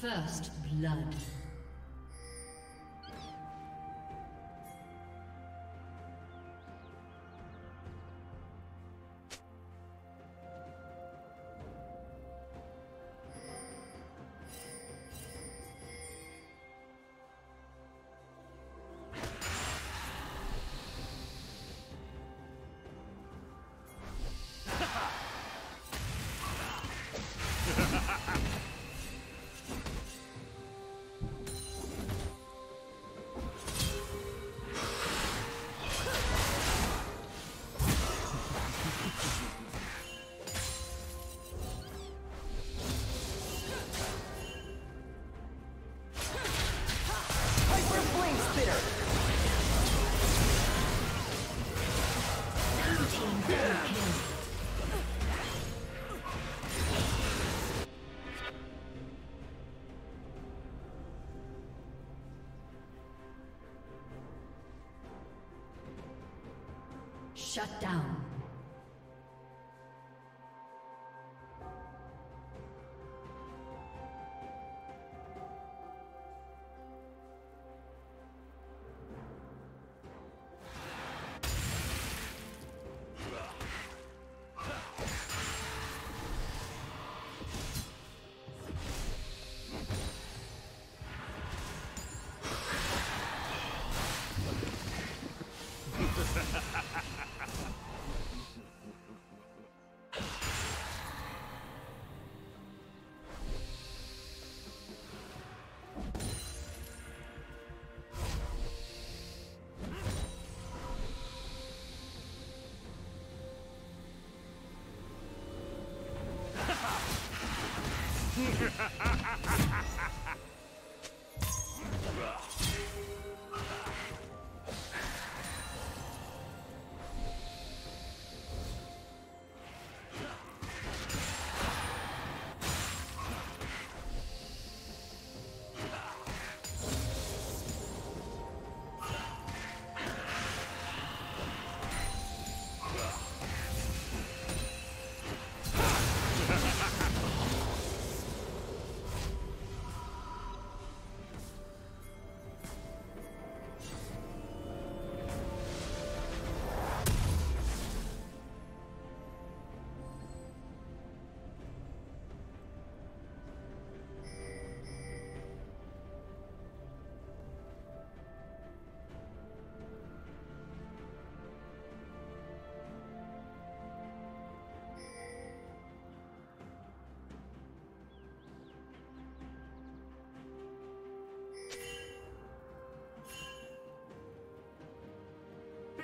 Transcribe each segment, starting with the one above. First blood. Shut down.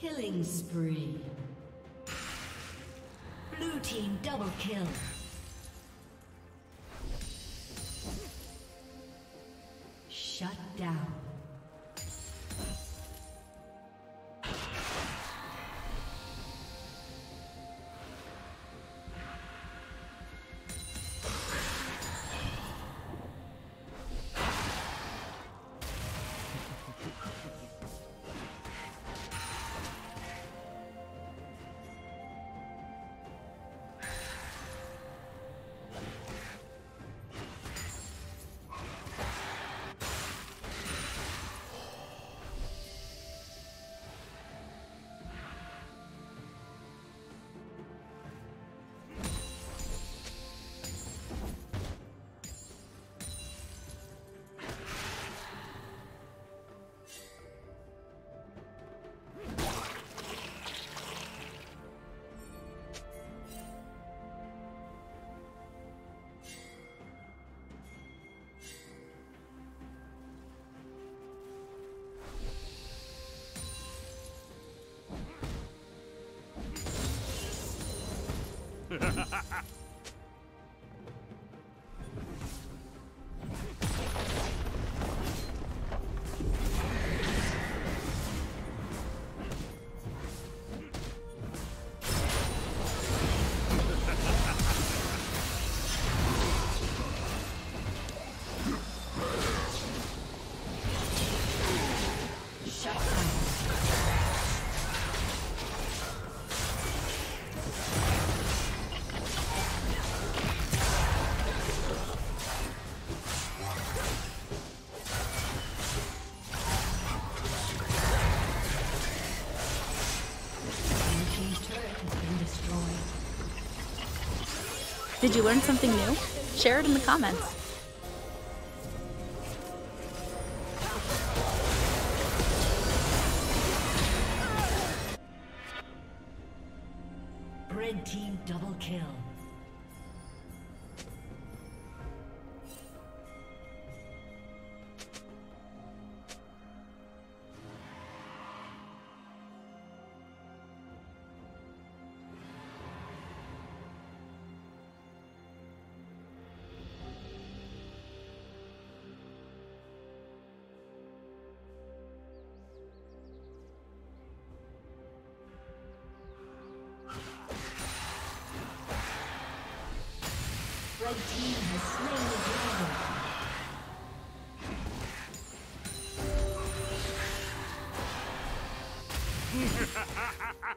Killing spree. Blue team double kill. Shut down. Did you learn something new? Share it in the comments. Red team double kill.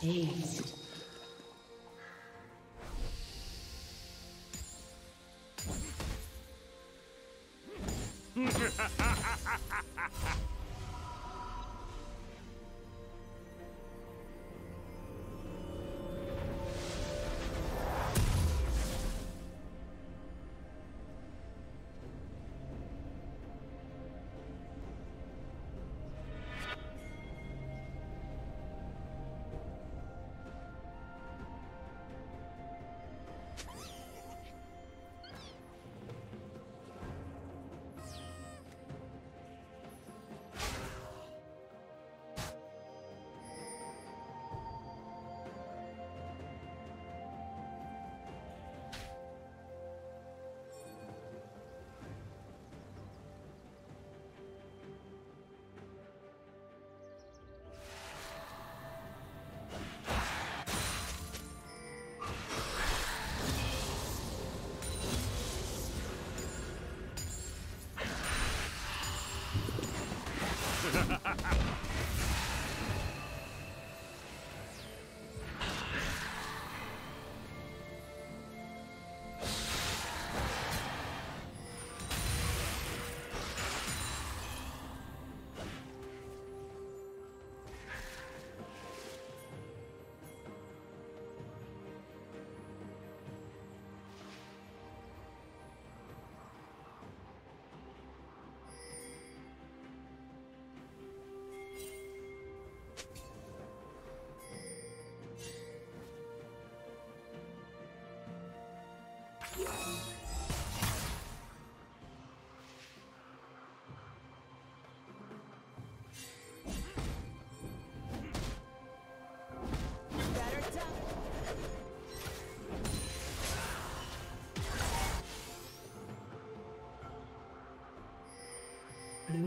Dazed. Blue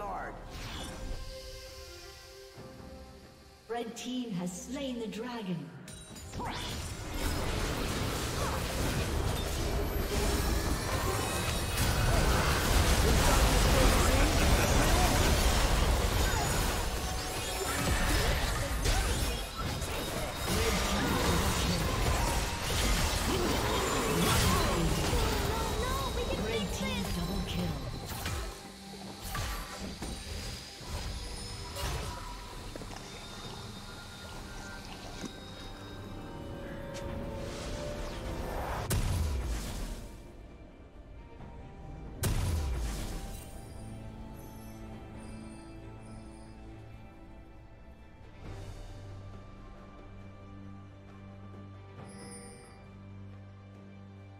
GigaGuard. Red team has slain the dragon.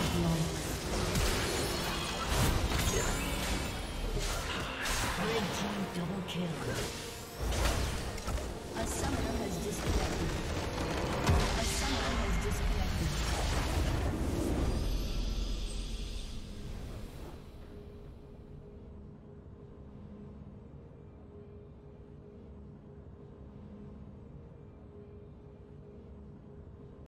A summoner has disconnected.